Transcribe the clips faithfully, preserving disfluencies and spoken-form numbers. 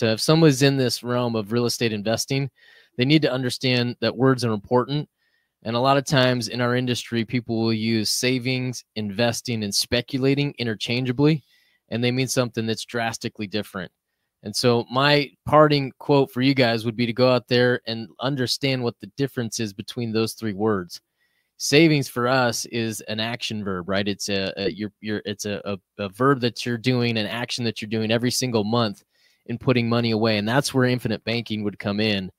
that uh, if someone's in this realm of real estate investing, they need to understand that words are important. And a lot of times in our industry, people will use savings, investing, and speculating interchangeably, and they mean something that's drastically different. And so my parting quote for you guys would be to go out there and understand what the difference is between those three words. Savings for us is an action verb, right? It's a, a you're, you're, it's a, a, a verb that you're doing, an action that you're doing every single month in putting money away. And that's where infinite banking would come in.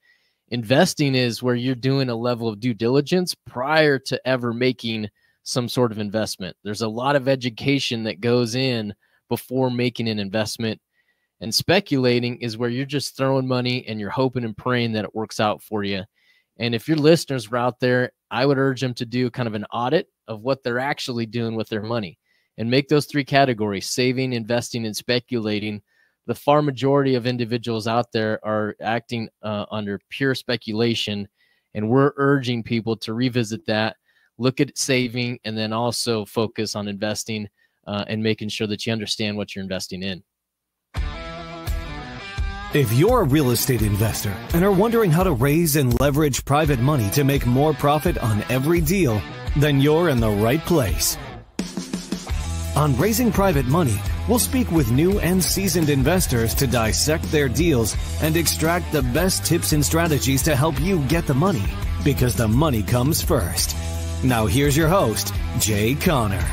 Investing is where you're doing a level of due diligence prior to ever making some sort of investment. There's a lot of education that goes in before making an investment. And speculating is where you're just throwing money and you're hoping and praying that it works out for you. And if your listeners were out there, I would urge them to do kind of an audit of what they're actually doing with their money and make those three categories, saving, investing, and speculating. The far majority of individuals out there are acting uh, under pure speculation. And we're urging people to revisit that, look at saving, and then also focus on investing uh, and making sure that you understand what you're investing in. If you're a real estate investor and are wondering how to raise and leverage private money to make more profit on every deal, then you're in the right place. On Raising Private Money, we'll speak with new and seasoned investors to dissect their deals and extract the best tips and strategies to help you get the money, because the money comes first. Now here's your host, Jay Conner.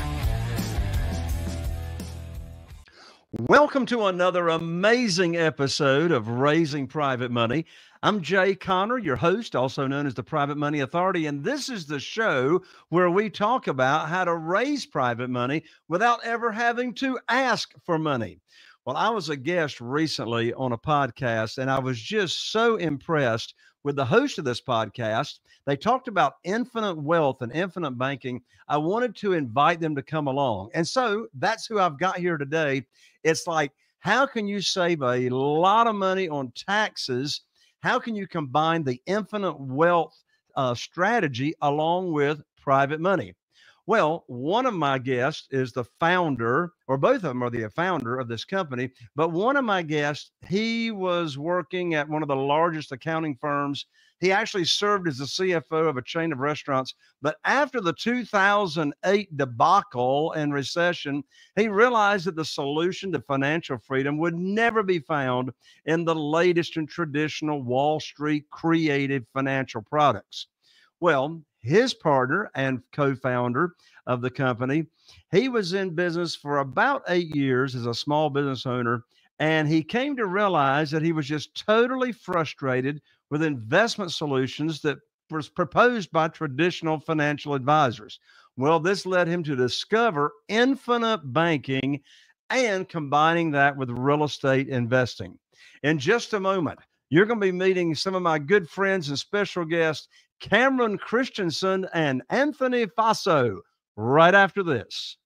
Welcome to another amazing episode of Raising Private Money. I'm Jay Conner, your host, also known as the Private Money Authority, and this is the show where we talk about how to raise private money without ever having to ask for money. Well, I was a guest recently on a podcast, and I was just so impressed with the host of this podcast. They talked about infinite wealth and infinite banking. I wanted to invite them to come along. And so that's who I've got here today. It's like, how can you save a lot of money on taxes? How can you combine the infinite wealth uh, strategy along with private money? Well, one of my guests is the founder, or both of them are the founder of this company, but one of my guests, he was working at one of the largest accounting firms. He actually served as the C F O of a chain of restaurants, but after the two thousand eight debacle and recession, he realized that the solution to financial freedom would never be found in the latest and traditional Wall Street created financial products. Well, his partner and co-founder of the company, he was in business for about eight years as a small business owner, and he came to realize that he was just totally frustrated with investment solutions that were proposed by traditional financial advisors. Well, this led him to discover infinite banking and combining that with real estate investing. In just a moment, you're going to be meeting some of my good friends and special guests, Cameron Christensen and Anthony Faso, right after this.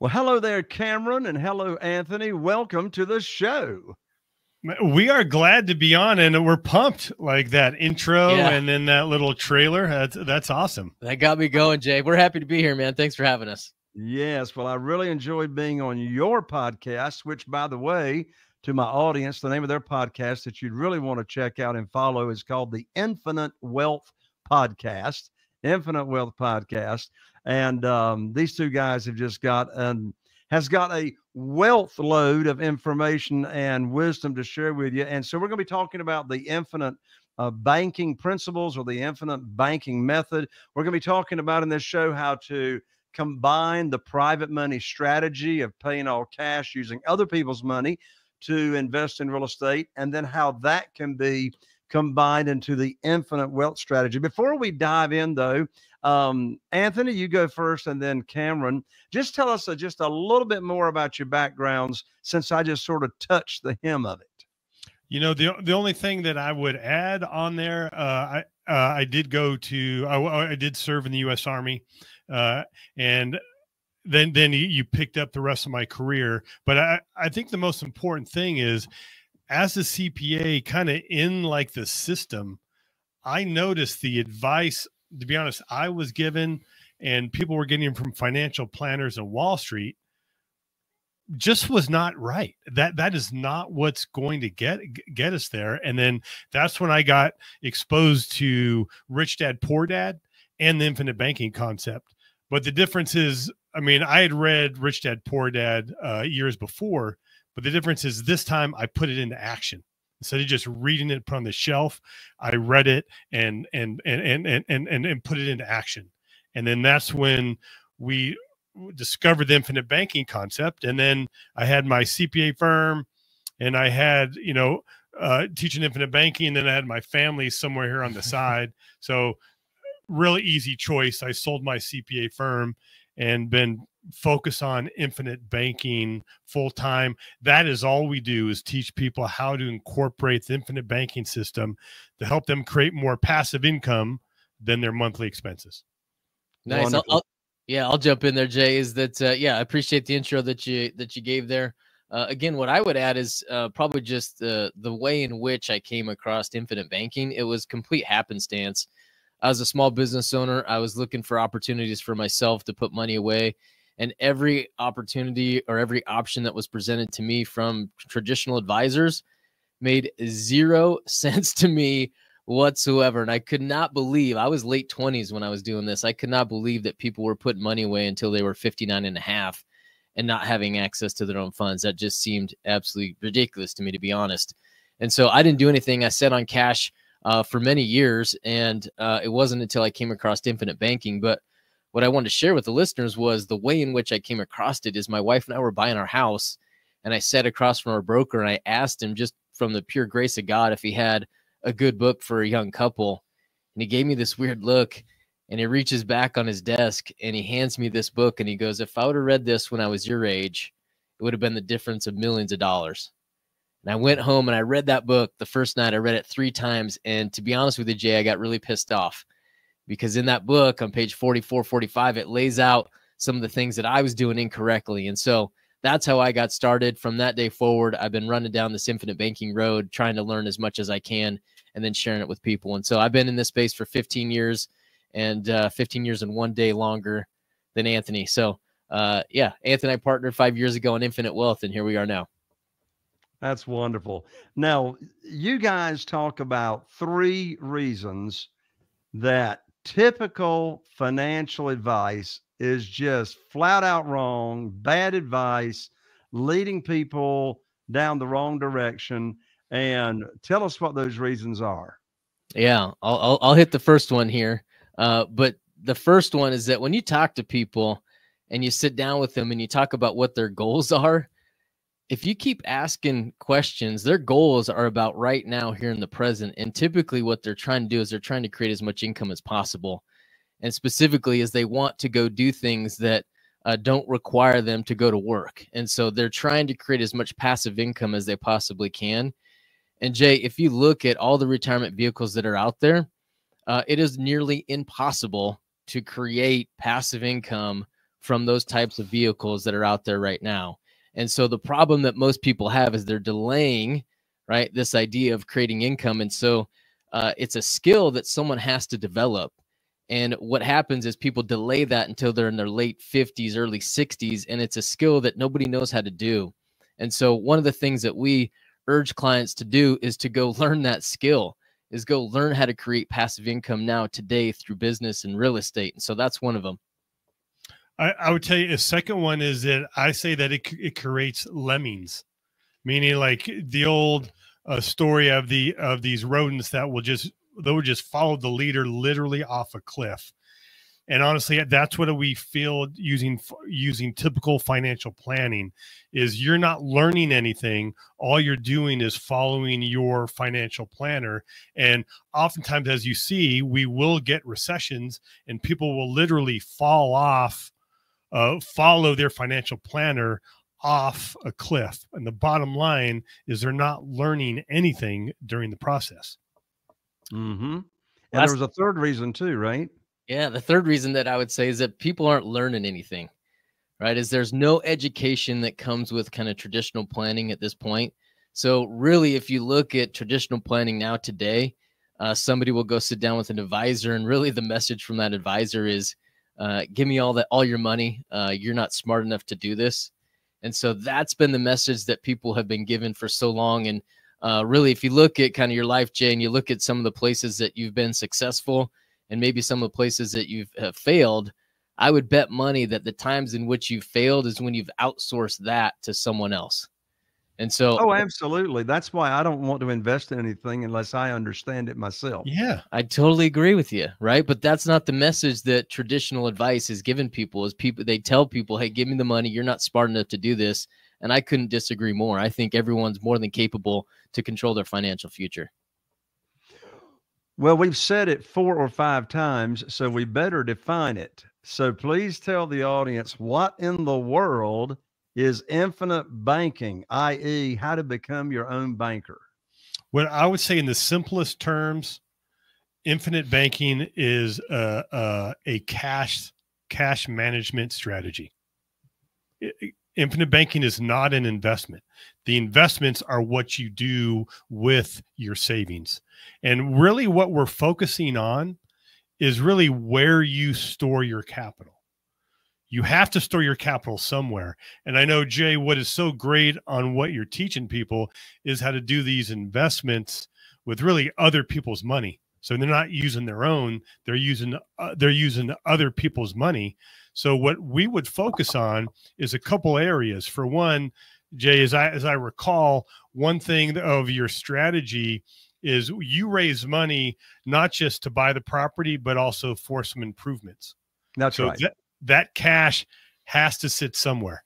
Well, hello there, Cameron, and hello, Anthony. Welcome to the show. We are glad to be on, and we're pumped. Like that intro, yeah. And then that little trailer. That's, that's awesome. That got me going, Jay. We're happy to be here, man. Thanks for having us. Yes. Well, I really enjoyed being on your podcast, which, by the way, to my audience, the name of their podcast that you'd really want to check out and follow is called the Infinite Wealth Podcast, Infinite Wealth Podcast. And um, these two guys have just got an, has got a wealth load of information and wisdom to share with you. And so we're going to be talking about the infinite uh, banking principles, or the infinite banking method. We're going to be talking about in this show how to combine the private money strategy of paying all cash using other people's money to invest in real estate, and then how that can be combined into the infinite wealth strategy. Before we dive in, though, um, Anthony, you go first, and then Cameron. Just tell us uh, just a little bit more about your backgrounds, since I just sort of touched the hem of it. You know, the, the only thing that I would add on there, uh, I, uh, I did go to, I, I did serve in the U S Army. Uh, and then, then you picked up the rest of my career. But I, I think the most important thing is, as a C P A kind of in like the system, I noticed the advice to be honest, I was given, and people were getting from financial planners and Wall Street, just was not right. That that is not what's going to get get us there. And then that's when I got exposed to Rich Dad, Poor Dad, and the infinite banking concept. But the difference is, I mean, I had read Rich Dad, Poor Dad uh, years before, but the difference is this time I put it into action. Instead of just reading it on the shelf, I read it and and and and and and, and put it into action. And then that's when we discovered the infinite banking concept. And then I had my C P A firm, and I had, you know, uh, teaching infinite banking. And then I had my family somewhere here on the side. So really easy choice. I sold my C P A firm and been focused on infinite banking full time. That is all we do, is teach people how to incorporate the infinite banking system to help them create more passive income than their monthly expenses. Nice. I'll, I'll, yeah, I'll jump in there, Jay, is that, uh, yeah, I appreciate the intro that you, that you gave there. Uh, again, what I would add is uh, probably just uh, the way in which I came across infinite banking. It was complete happenstance. I was a small business owner. I was looking for opportunities for myself to put money away. And every opportunity or every option that was presented to me from traditional advisors made zero sense to me whatsoever. And I could not believe, I was late twenties when I was doing this. I could not believe that people were putting money away until they were fifty-nine and a half and not having access to their own funds. That just seemed absolutely ridiculous to me, to be honest. And so I didn't do anything. I sat on cash uh, for many years. And uh, it wasn't until I came across infinite banking. But what I wanted to share with the listeners was the way in which I came across it is my wife and I were buying our house, and I sat across from our broker, and I asked him, just from the pure grace of God, if he had a good book for a young couple. And he gave me this weird look, and he reaches back on his desk and he hands me this book. And he goes, if I would have read this when I was your age, it would have been the difference of millions of dollars. And I went home and I read that book the first night. I read it three times. And to be honest with you, Jay, I got really pissed off, because in that book on page forty-four, forty-five, it lays out some of the things that I was doing incorrectly. And so that's how I got started. From that day forward, I've been running down this infinite banking road, trying to learn as much as I can and then sharing it with people. And so I've been in this space for fifteen years, and uh, fifteen years and one day longer than Anthony. So uh, yeah, Anthony and I partnered five years ago on Infinite Wealth, and here we are now. That's wonderful. Now, you guys talk about three reasons that typical financial advice is just flat out wrong, bad advice, leading people down the wrong direction. And tell us what those reasons are. Yeah, I'll, I'll, I'll hit the first one here. Uh, but the first one is that when you talk to people and you sit down with them and you talk about what their goals are, if you keep asking questions, their goals are about right now, here in the present. And typically what they're trying to do is they're trying to create as much income as possible. And specifically is they want to go do things that uh, don't require them to go to work. And so they're trying to create as much passive income as they possibly can. And Jay, if you look at all the retirement vehicles that are out there, uh, it is nearly impossible to create passive income from those types of vehicles that are out there right now. And so the problem that most people have is they're delaying, right, this idea of creating income. And so uh, it's a skill that someone has to develop. And what happens is people delay that until they're in their late fifties, early sixties, and it's a skill that nobody knows how to do. And so one of the things that we urge clients to do is to go learn that skill, is go learn how to create passive income now today through business and real estate. And so that's one of them. I, I would tell you a second one is that I say that it, it creates lemmings, meaning like the old uh, story of the of these rodents that will just they would just follow the leader literally off a cliff. And honestly, that's what we feel using using typical financial planning is you're not learning anything. All you're doing is following your financial planner. And oftentimes, as you see, we will get recessions and people will literally fall off, uh, follow their financial planner off a cliff. And the bottom line is they're not learning anything during the process. Mm-hmm. And well, there was a third reason too, right? Yeah. The third reason that I would say is that people aren't learning anything, right? Is there's no education that comes with kind of traditional planning at this point. So really, if you look at traditional planning now today, Uh, somebody will go sit down with an advisor, and really the message from that advisor is, uh, give me all that, all your money. Uh, you're not smart enough to do this. And so that's been the message that people have been given for so long. And uh, really, if you look at kind of your life, Jay, and you look at some of the places that you've been successful and maybe some of the places that you've uh, failed, I would bet money that the times in which you failed is when you've outsourced that to someone else. And so, oh, absolutely. That's why I don't want to invest in anything unless I understand it myself. Yeah, I totally agree with you. Right. But that's not the message that traditional advice is given people. Is people, they tell people, hey, give me the money. You're not smart enough to do this. And I couldn't disagree more. I think everyone's more than capable to control their financial future. Well, we've said it four or five times, so we better define it. So please tell the audience, what in the world is infinite banking, that is how to become your own banker? Well, I would say in the simplest terms, infinite banking is a, a, a cash, cash management strategy. Infinite banking is not an investment. The investments are what you do with your savings. And really what we're focusing on is really where you store your capital. You have to store your capital somewhere. And I know, Jay, what is so great on what you're teaching people is how to do these investments with really other people's money. So they're not using their own, they're using, uh, they're using other people's money. So what we would focus on is a couple areas. For one, Jay, as I, as I recall, one thing of your strategy is you raise money, not just to buy the property, but also for some improvements. That's so right. That, That cash has to sit somewhere.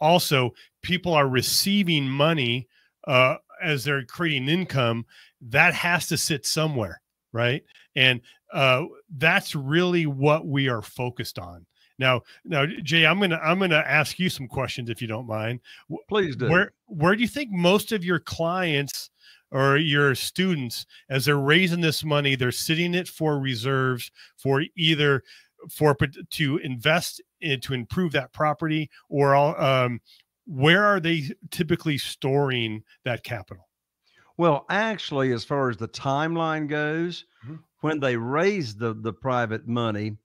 Also, people are receiving money uh, as they're creating income. That has to sit somewhere, right? And uh, that's really what we are focused on. Now, now, Jay, I'm gonna I'm gonna ask you some questions if you don't mind. Please do. Where Where do you think most of your clients or your students, as they're raising this money, they're sitting it for reserves for either for to invest in to improve that property, or um, where are they typically storing that capital? Well, actually, as far as the timeline goes, mm-hmm. when they raise the, the private money,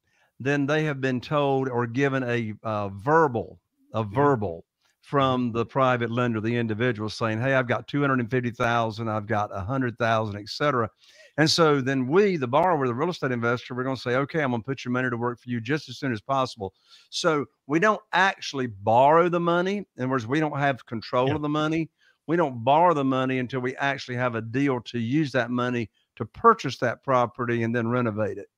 then they have been told or given a uh, verbal, a mm-hmm. verbal from the private lender, the individual, saying, hey, I've got two hundred fifty thousand, I've got one hundred thousand, et cetera. And so then we, the borrower, the real estate investor, we're going to say, okay, I'm going to put your money to work for you just as soon as possible. So we don't actually borrow the money. In other words, we don't have control yeah. of the money. We don't borrow the money until we actually have a deal to use that money to purchase that property and then renovate it.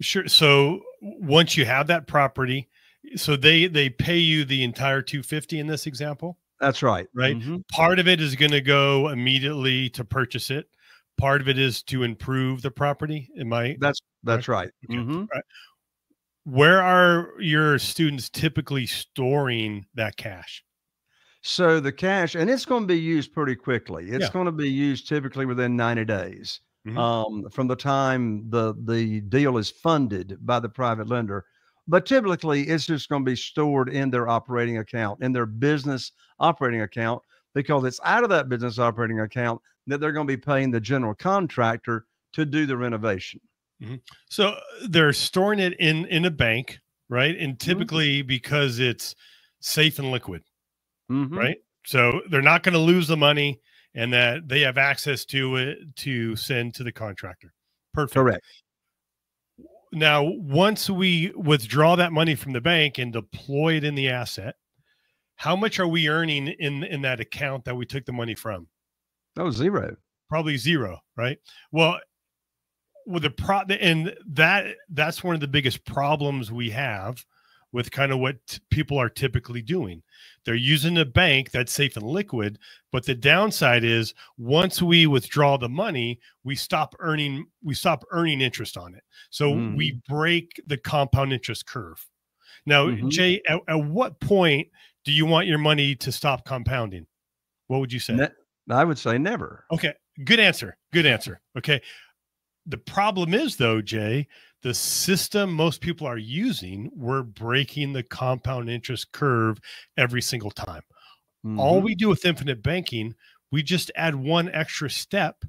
Sure. So once you have that property, so they, they pay you the entire two fifty in this example. That's right. Right. Mm-hmm. Part of it is going to go immediately to purchase it. Part of it is to improve the property. Am I? That's that's right. Okay. Mm-hmm. All right. Where are your students typically storing that cash? So the cash, and it's going to be used pretty quickly. It's yeah. going to be used typically within ninety days mm-hmm. um, from the time the the deal is funded by the private lender. But typically, it's just going to be stored in their operating account, in their business operating account, because it's out of that business operating account that they're going to be paying the general contractor to do the renovation. Mm-hmm. So they're storing it in, in a bank, right? And typically mm-hmm. because it's safe and liquid, mm-hmm. right? So they're not going to lose the money, and that they have access to it to send to the contractor. Perfect. Correct. Now, once we withdraw that money from the bank and deploy it in the asset, how much are we earning in, in that account that we took the money from? Oh, zero. Probably zero, right? Well, with the pro and that that's one of the biggest problems we have with kind of what people are typically doing. They're using a bank that's safe and liquid, but the downside is once we withdraw the money, we stop earning we stop earning interest on it. So mm. we break the compound interest curve. Now, mm-hmm. Jay, at, at what point do you want your money to stop compounding? What would you say? That I would say never. Okay. Good answer. Good answer. Okay. The problem is though, Jay, the system most people are using, we're breaking the compound interest curve every single time. Mm-hmm. All we do with infinite banking, we just add one extra step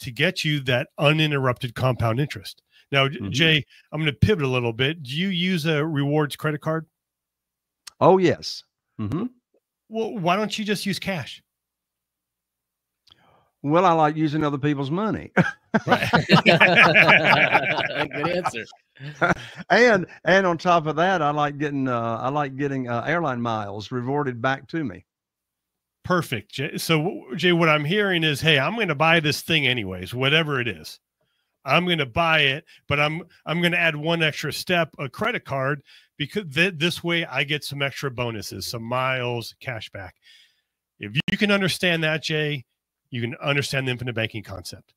to get you that uninterrupted compound interest. Now, mm-hmm. Jay, I'm going to pivot a little bit. Do you use a rewards credit card? Oh, yes. Mm-hmm. Well, why don't you just use cash? Well, I like using other people's money. Right. Good answer. And and on top of that, I like getting uh, I like getting uh, airline miles rewarded back to me. Perfect, Jay. So, Jay, what I'm hearing is, hey, I'm going to buy this thing anyways, whatever it is. I'm going to buy it, but I'm I'm going to add one extra step, a credit card, because th this way I get some extra bonuses, some miles, cash back. If you can understand that, Jay, you can understand the infinite banking concept.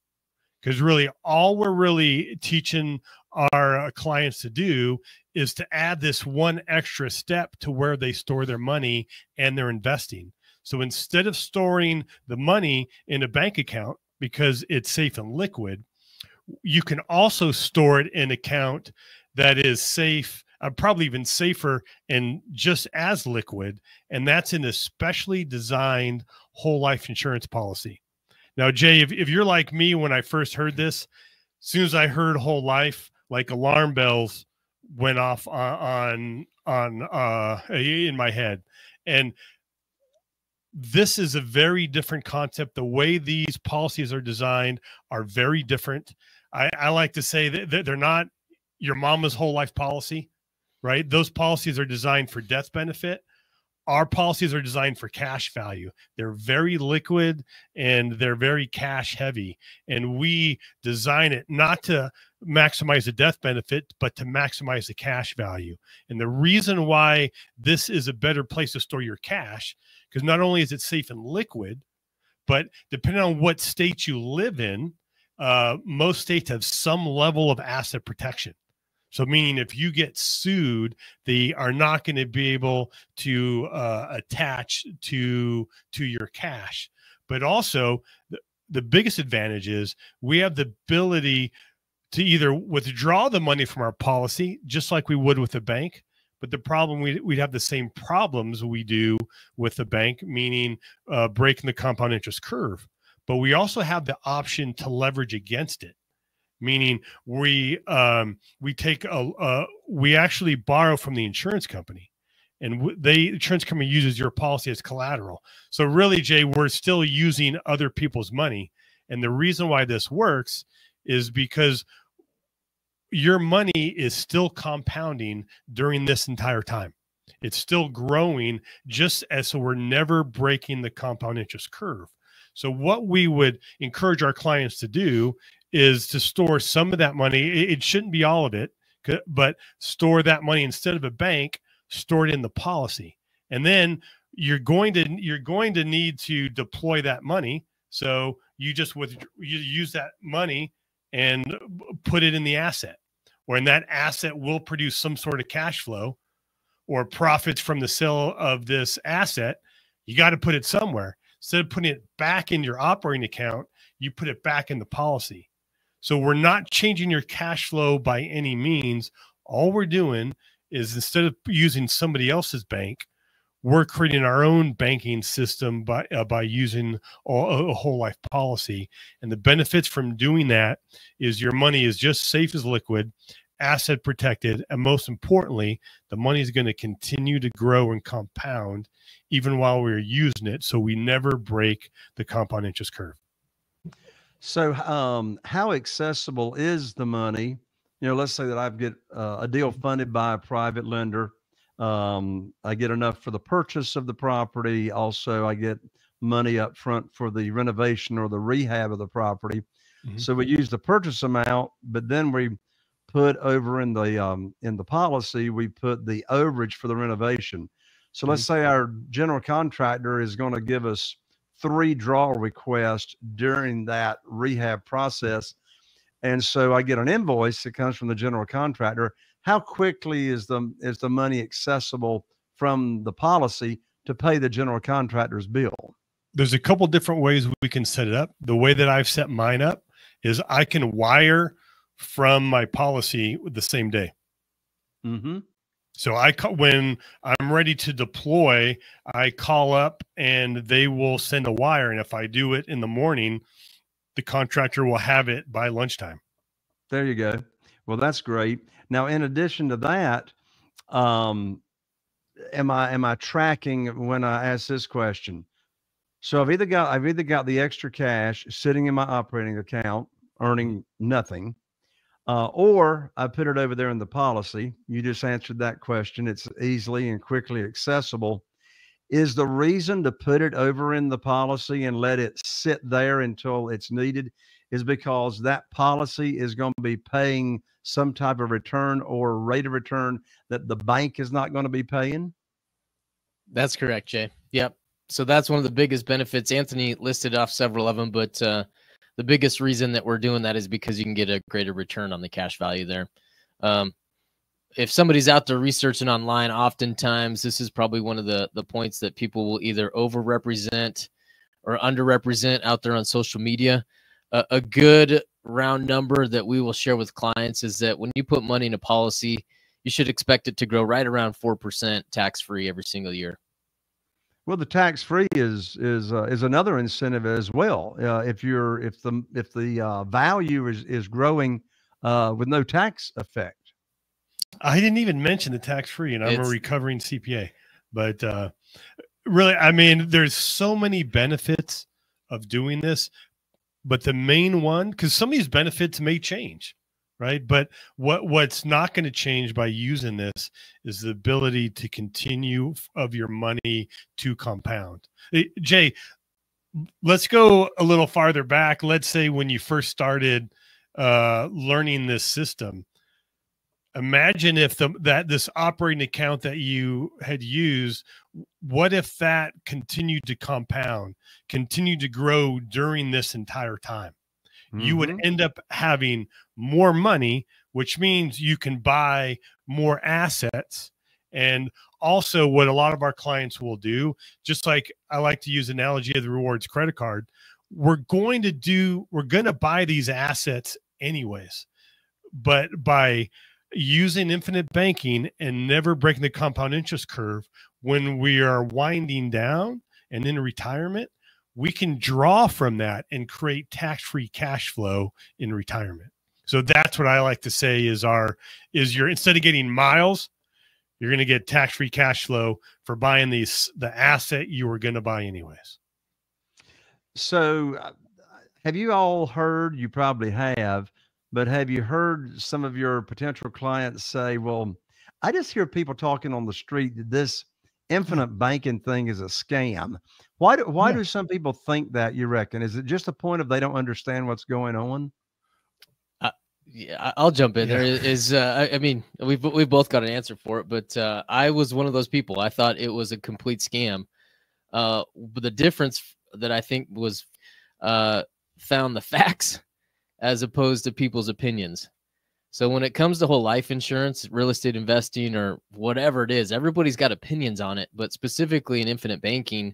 Because really, all we're really teaching our clients to do is to add this one extra step to where they store their money and they're investing. So instead of storing the money in a bank account because it's safe and liquid, you can also store it in an account that is safe, uh, probably even safer and just as liquid. And that's in a specially designed whole life insurance policy. Now, Jay, if, if you're like me, when I first heard this, as soon as I heard whole life, like alarm bells went off on, on, on uh, in my head. And this is a very different concept. The way these policies are designed are very different. I, I like to say that they're not your mama's whole life policy, right? Those policies are designed for death benefit. Our policies are designed for cash value. They're very liquid and they're very cash heavy. And we design it not to maximize the death benefit, but to maximize the cash value. And the reason why this is a better place to store your cash, because not only is it safe and liquid, but depending on what state you live in, uh, most states have some level of asset protection. So meaning if you get sued, they are not going to be able to uh, attach to, to your cash. But also the, the biggest advantage is we have the ability to either withdraw the money from our policy, just like we would with a bank. But the problem, we'd, we'd have the same problems we do with the bank, meaning uh, breaking the compound interest curve. But we also have the option to leverage against it. Meaning we um, we take a uh, we actually borrow from the insurance company, and w they insurance company uses your policy as collateral. So really, Jay, we're still using other people's money, and the reason why this works is because your money is still compounding during this entire time. It's still growing, just as so we're never breaking the compound interest curve. So what we would encourage our clients to do is to store some of that money. It shouldn't be all of it, but store that money instead of a bank, store it in the policy. And then you're going to, you're going to need to deploy that money. So you just with, you use that money and put it in the asset, or in that asset will produce some sort of cash flow or profits from the sale of this asset. You got to put it somewhere. Instead of putting it back in your operating account, you put it back in the policy. So we're not changing your cash flow by any means. All we're doing is, instead of using somebody else's bank, we're creating our own banking system by, uh, by using a, a whole life policy. And the benefits from doing that is your money is just safe as liquid, asset protected. And most importantly, the money is going to continue to grow and compound even while we're using it. So we never break the compound interest curve. So um, how accessible is the money? You know, let's say that I get uh, a deal funded by a private lender. Um, I get enough for the purchase of the property. Also, I get money up front for the renovation or the rehab of the property. Mm-hmm. So we use the purchase amount, but then we put over in the, um, in the policy, we put the overage for the renovation. So let's mm-hmm. say our general contractor is going to give us three draw requests during that rehab process. And so I get an invoice that comes from the general contractor. How quickly is the, is the money accessible from the policy to pay the general contractor's bill? There's a couple different ways we can set it up. The way that I've set mine up is I can wire from my policy the same day. Mm-hmm. So I, when I'm ready to deploy, I call up and they will send a wire. And if I do it in the morning, the contractor will have it by lunchtime. There you go. Well, that's great. Now, in addition to that, um, am I, am I tracking when I ask this question? So I've either got, I've either got the extra cash sitting in my operating account, earning nothing, uh, or I put it over there in the policy. You just answered that question. It's easily and quickly accessible. Is the reason to put it over in the policy and let it sit there until it's needed is because that policy is going to be paying some type of return or rate of return that the bank is not going to be paying? That's correct, Jay. Yep. So that's one of the biggest benefits. Anthony listed off several of them, but uh, the biggest reason that we're doing that is because you can get a greater return on the cash value there. Um, if somebody's out there researching online, oftentimes this is probably one of the, the points that people will either overrepresent or underrepresent out there on social media. Uh, a good round number that we will share with clients is that when you put money in a policy, you should expect it to grow right around four percent tax-free every single year. Well, the tax-free is is uh, is another incentive as well. Uh, if you're if the if the uh, value is is growing uh, with no tax effect. I didn't even mention the tax-free, and I'm it's, a recovering C P A. But uh, really, I mean, there's so many benefits of doing this, but the main one, because some of these benefits may change, right? But what what's not going to change by using this is the ability to continue of your money to compound. Jay, let's go a little farther back. Let's say when you first started uh, learning this system, imagine if the, that this operating account that you had used, what if that continued to compound, continued to grow during this entire time? You would end up having more money, which means you can buy more assets. And also what a lot of our clients will do, just like I like to use the analogy of the rewards credit card, we're going to do, we're going to buy these assets anyways. But by using infinite banking and never breaking the compound interest curve, when we are winding down and in retirement, we can draw from that and create tax-free cash flow in retirement. So that's what I like to say is our, is your, instead of getting miles, you're going to get tax-free cash flow for buying these, the asset you were going to buy anyways. So have you all heard, you probably have, but have you heard some of your potential clients say, well, I just hear people talking on the street that this infinite banking thing is a scam. Why do, why yeah. do some people think that, you reckon? Is it just a point of they don't understand what's going on? Uh, yeah, I'll jump in. Yeah. There is, uh, I mean, we've, we've both got an answer for it, but uh, I was one of those people. I thought it was a complete scam. Uh, but the difference that I think was uh, found the facts as opposed to people's opinions. So when it comes to whole life insurance, real estate investing, or whatever it is, everybody's got opinions on it, but specifically in infinite banking,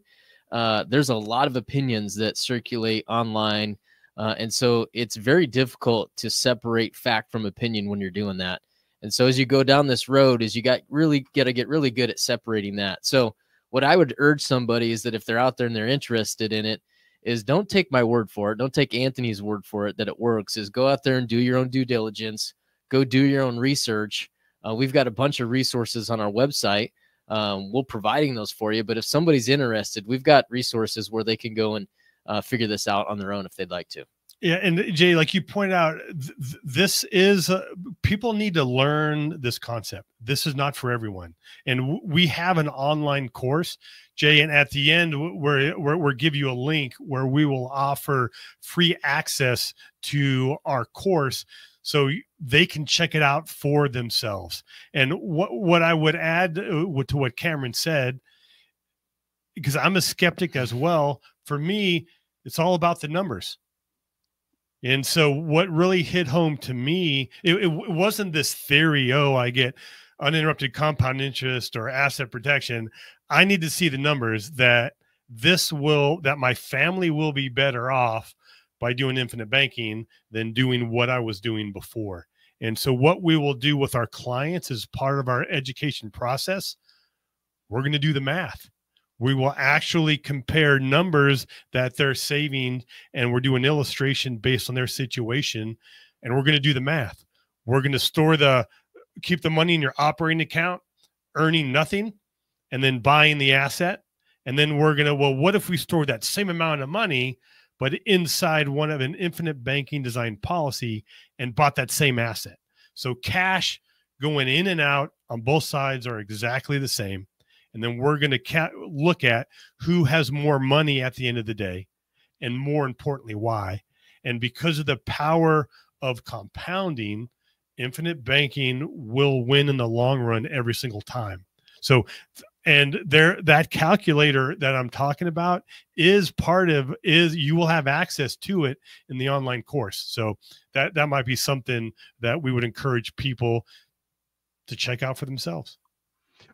uh, there's a lot of opinions that circulate online. Uh, and so it's very difficult to separate fact from opinion when you're doing that. And so as you go down this road is you got really got to get really good at separating that. So what I would urge somebody is that if they're out there and they're interested in it, is don't take my word for it. Don't take Anthony's word for it that it works. Is go out there and do your own due diligence. Go do your own research. Uh, we've got a bunch of resources on our website. Um, we're providing those for you. But if somebody's interested, we've got resources where they can go and uh, figure this out on their own if they'd like to. Yeah. And Jay, like you pointed out, th this is uh, people need to learn this concept. This is not for everyone. And w we have an online course, Jay. And at the end, we're, we're, we're give you a link where we will offer free access to our course, so they can check it out for themselves. And what, what I would add to what Cameron said, because I'm a skeptic as well, for me, it's all about the numbers. And so what really hit home to me, it, it wasn't this theory, oh, I get uninterrupted compound interest or asset protection. I need to see the numbers that this will, that my family will be better off by doing infinite banking than doing what I was doing before. And so what we will do with our clients as part of our education process, we're going to do the math. We will actually compare numbers that they're saving, and we're doing illustration based on their situation, and we're going to do the math. We're going to store the, keep the money in your operating account, earning nothing, and then buying the asset. And then we're going to, well, what if we store that same amount of money, but inside one of an infinite banking design policy and bought that same asset? So cash going in and out on both sides are exactly the same. And then we're going to look at who has more money at the end of the day, and more importantly, why. And because of the power of compounding, infinite banking will win in the long run every single time. So, and there, that calculator that I'm talking about is part of, is you will have access to it in the online course. So that, that might be something that we would encourage people to check out for themselves.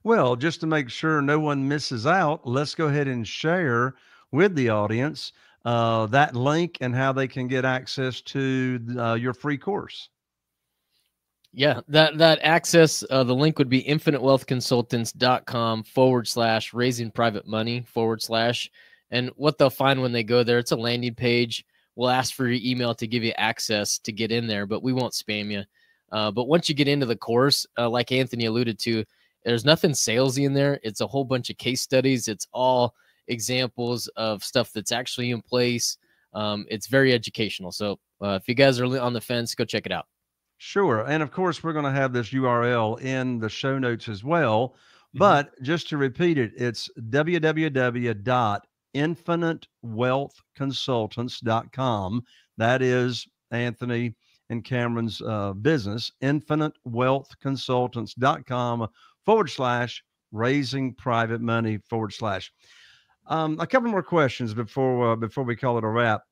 Well, just to make sure no one misses out, let's go ahead and share with the audience uh, that link and how they can get access to uh, your free course. Yeah, that, that access, uh, the link would be infinite wealth consultants dot com forward slash raising private money forward slash. And what they'll find when they go there, it's a landing page. We'll ask for your email to give you access to get in there, but we won't spam you. Uh, but once you get into the course, uh, like Anthony alluded to, there's nothing salesy in there. It's a whole bunch of case studies. It's all examples of stuff that's actually in place. Um, it's very educational. So uh, if you guys are on the fence, go check it out. Sure. And of course, we're going to have this U R L in the show notes as well. Mm-hmm. But just to repeat it, it's w w w dot infinite wealth consultants dot com. That is Anthony and Cameron's uh, business, infinite wealth consultants dot com forward slash raising private money forward slash. Um, a couple more questions before, uh, before we call it a wrap.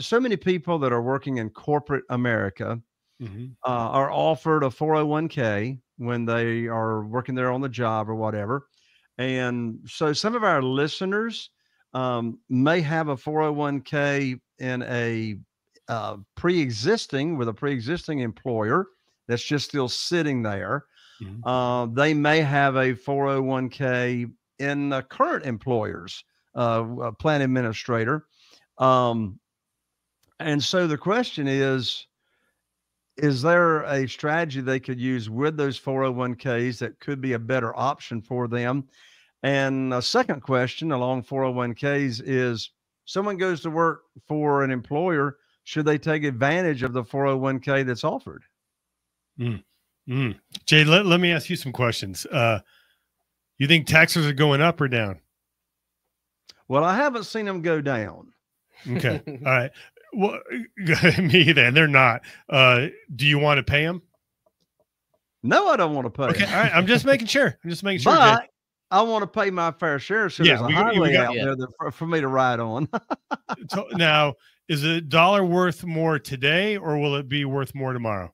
So many people that are working in corporate America mm-hmm. uh, are offered a four oh one K when they are working there on the job or whatever. And so some of our listeners um, may have a four oh one K in a Uh, pre-existing with a pre-existing employer that's just still sitting there. Mm-hmm. Uh, they may have a four oh one K in the current employer's uh, plan administrator. Um, and so the question is, is there a strategy they could use with those four oh one Ks that could be a better option for them? And a second question along four oh one Ks is, someone goes to work for an employer, should they take advantage of the four oh one K that's offered? Mm. Mm. Jay, let, let me ask you some questions. Uh, you think taxes are going up or down? Well, I haven't seen them go down. Okay. All right. Well, me then they're not. Uh, do you want to pay them? No, I don't want to pay. Okay. Them. All right. I'm just making sure. I'm just making sure. But Jay, I want to pay my fair share. So yeah, there's a we, highway we got, out yeah. there that, for, for me to ride on. So, now, is a dollar worth more today, or will it be worth more tomorrow?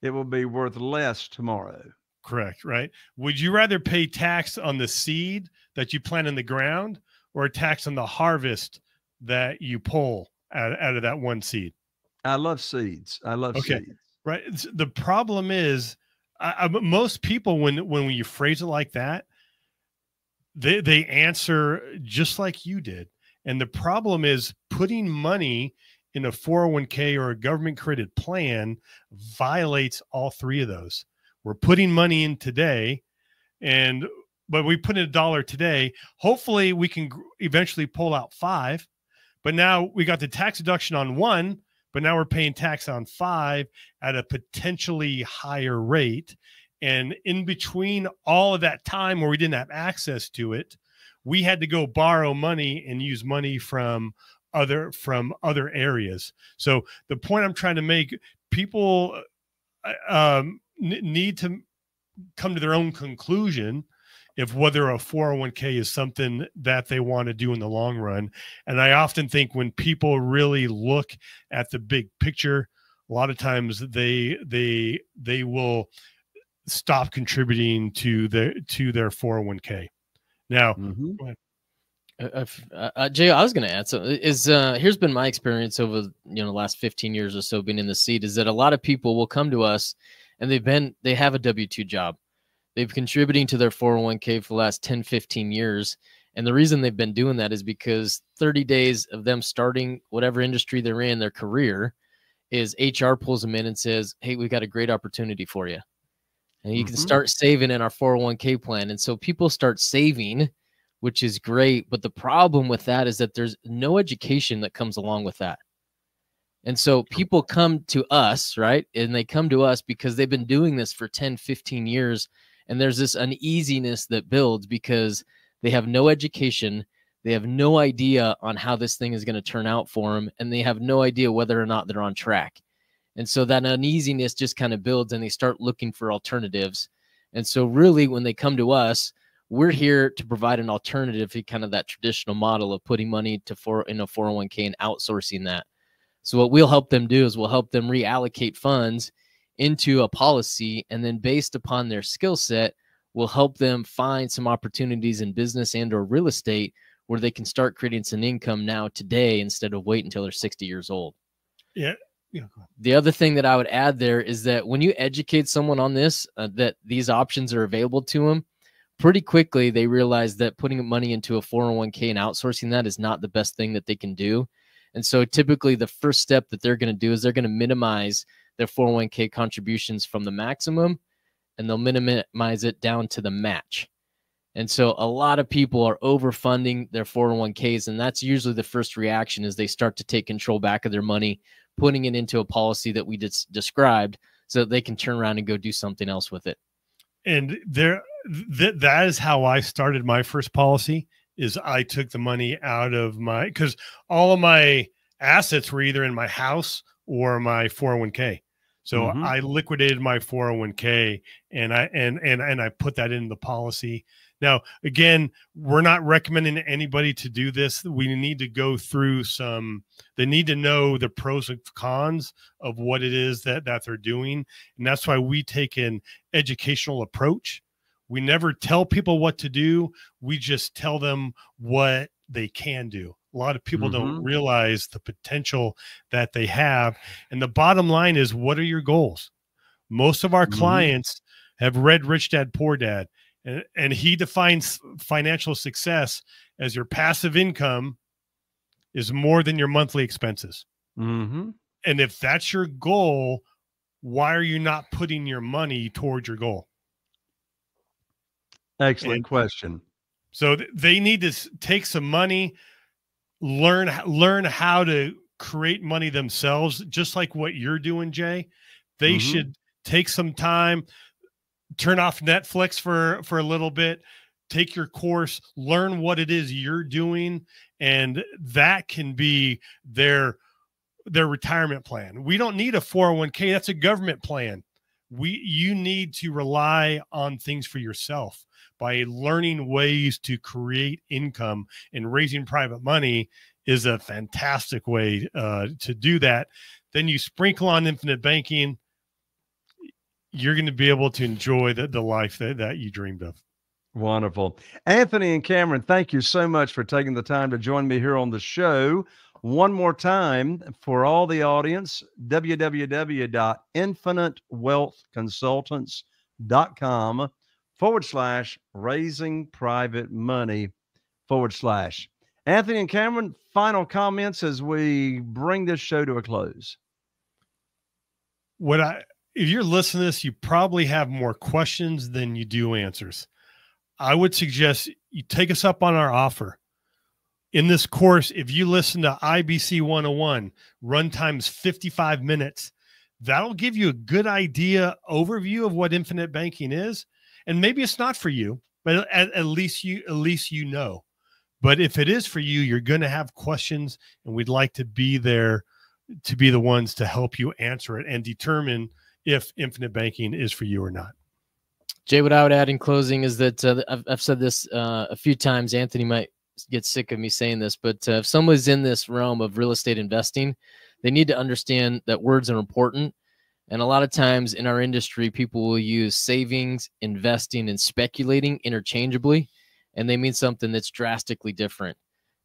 It will be worth less tomorrow. Correct, right? Would you rather pay tax on the seed that you plant in the ground, or a tax on the harvest that you pull out, out of that one seed? I love seeds. I love okay. seeds. Right. It's, the problem is I, I, most people, when, when you phrase it like that, they, they answer just like you did. And the problem is putting money in a four oh one K or a government created plan violates all three of those. We're putting money in today, and but we put in a dollar today. Hopefully we can eventually pull out five, but now we got the tax deduction on one, but now we're paying tax on five at a potentially higher rate. And in between all of that time where we didn't have access to it, we had to go borrow money and use money from other, from other areas. So the point I'm trying to make, people um, need to come to their own conclusion if whether a four oh one K is something that they want to do in the long run. And I often think when people really look at the big picture, a lot of times they, they, they will stop contributing to their, to their four oh one K. Now, mm-hmm. go ahead. Uh, uh, uh, Jay, I was going to add something. Is uh, here's been my experience over you know the last fifteen years or so being in the seat, is that a lot of people will come to us and they've been they have a W two job, They've contributing to their four oh one K for the last ten, fifteen years. And the reason they've been doing that is because thirty days of them starting whatever industry they're in, their career, is H R pulls them in and says, hey, we've got a great opportunity for you. And you mm-hmm. can start saving in our four oh one K plan. And so people start saving, which is great. But the problem with that is that there's no education that comes along with that. And so people come to us, right? And they come to us because they've been doing this for ten, fifteen years. And there's this uneasiness that builds because they have no education. They have no idea on how this thing is going to turn out for them. And they have no idea whether or not they're on track. And so that uneasiness just kind of builds and they start looking for alternatives. And so really when they come to us, we're here to provide an alternative to kind of that traditional model of putting money to four, in a four oh one K and outsourcing that. So what we'll help them do is we'll help them reallocate funds into a policy. And then based upon their skill set, we'll help them find some opportunities in business and or real estate where they can start creating some income now today instead of wait until they're sixty years old. Yeah. Yeah. The other thing that I would add there is that when you educate someone on this, uh, that these options are available to them, pretty quickly they realize that putting money into a four oh one K and outsourcing that is not the best thing that they can do. And so typically the first step that they're going to do is they're going to minimize their four oh one K contributions from the maximum, and they'll minimize it down to the match. And so a lot of people are overfunding their four oh one Ks, and that's usually the first reaction is they start to take control back of their money, putting it into a policy that we just described so that they can turn around and go do something else with it. And there, th that is how I started my first policy. Is I took the money out of my, because all of my assets were either in my house or my four oh one K. So mm-hmm. I liquidated my four oh one K and I and and and I put that in the policy. Now, again, we're not recommending anybody to do this. We need to go through some, they need to know the pros and cons of what it is that, that they're doing. And that's why we take an educational approach. We never tell people what to do. We just tell them what they can do. A lot of people mm-hmm. don't realize the potential that they have. And the bottom line is, what are your goals? Most of our mm-hmm. clients have read Rich Dad, Poor Dad, and, and he defines financial success as your passive income is more than your monthly expenses. Mm-hmm. And if that's your goal, why are you not putting your money towards your goal? Excellent and question. So th- they need to take some money, learn, learn how to create money themselves, just like what you're doing, Jay. They mm-hmm. should take some time, turn off Netflix for, for a little bit, take your course, learn what it is you're doing. And that can be their, their retirement plan. We don't need a four oh one K. That's a government plan. We, you need to rely on things for yourself by learning ways to create income, and raising private money is a fantastic way uh, to do that. Then you sprinkle on infinite banking. You're going to be able to enjoy the, the life that, that you dreamed of. Wonderful. Anthony and Cameron, thank you so much for taking the time to join me here on the show. One more time for all the audience, w w w dot infinite wealth consultants dot com forward slash raising private money forward slash. Anthony and Cameron, final comments as we bring this show to a close. What I, if you're listening to this, you probably have more questions than you do answers. I would suggest you take us up on our offer. In this course, if you listen to I B C one oh one, runtime's fifty-five minutes, that'll give you a good idea, overview of what infinite banking is. And maybe it's not for you, but at, at least you, at least you know. But if it is for you, you're going to have questions, and we'd like to be there to be the ones to help you answer it and determine if infinite banking is for you or not. Jay, what I would add in closing is that uh, I've, I've said this uh, a few times. Anthony might get sick of me saying this, but uh, if someone's in this realm of real estate investing, they need to understand that words are important. And a lot of times in our industry, people will use savings, investing, and speculating interchangeably, and they mean something that's drastically different.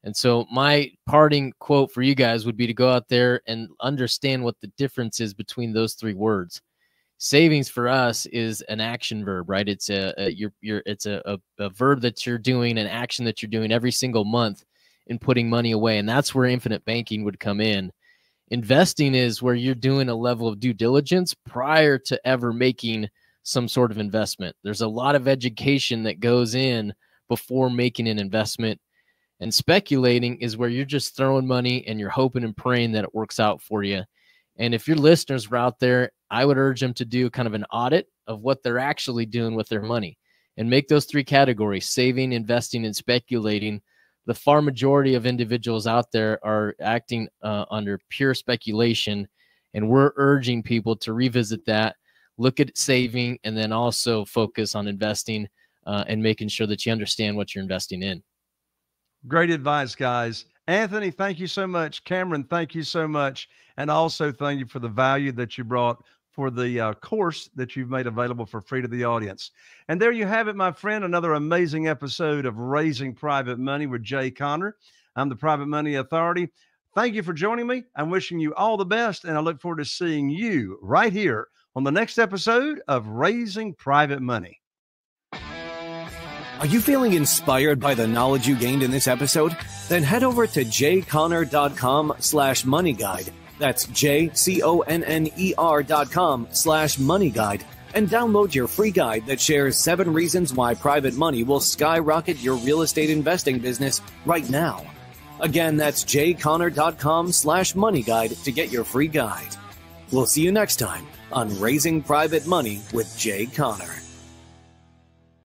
And so my parting quote for you guys would be to go out there and understand what the difference is between those three words. savings for us is an action verb, right? It's a, a you're, you're, it's a, a, a verb that you're doing, an action that you're doing every single month in putting money away. And that's where infinite banking would come in. Investing is where you're doing a level of due diligence prior to ever making some sort of investment. There's a lot of education that goes in before making an investment. And speculating is where you're just throwing money and you're hoping and praying that it works out for you. And if your listeners were out there, I would urge them to do kind of an audit of what they're actually doing with their money and make those three categories: saving, investing, and speculating. The far majority of individuals out there are acting uh, under pure speculation. And we're urging people to revisit that, look at saving, and then also focus on investing uh, and making sure that you understand what you're investing in. Great advice, guys. Anthony, thank you so much. Cameron, thank you so much. And also thank you for the value that you brought for the uh, course that you've made available for free to the audience. And there you have it, my friend, another amazing episode of Raising Private Money with Jay Conner. I'm the Private Money Authority. Thank you for joining me. I'm wishing you all the best, and I look forward to seeing you right here on the next episode of Raising Private Money. Are you feeling inspired by the knowledge you gained in this episode? Then head over to jayconner.com slash money guide. That's J-C-O-N-N-E-R dot com slash money guide. And download your free guide that shares seven reasons why private money will skyrocket your real estate investing business right now. Again, that's jayconner.com slash money guide to get your free guide. We'll see you next time on Raising Private Money with Jay Conner.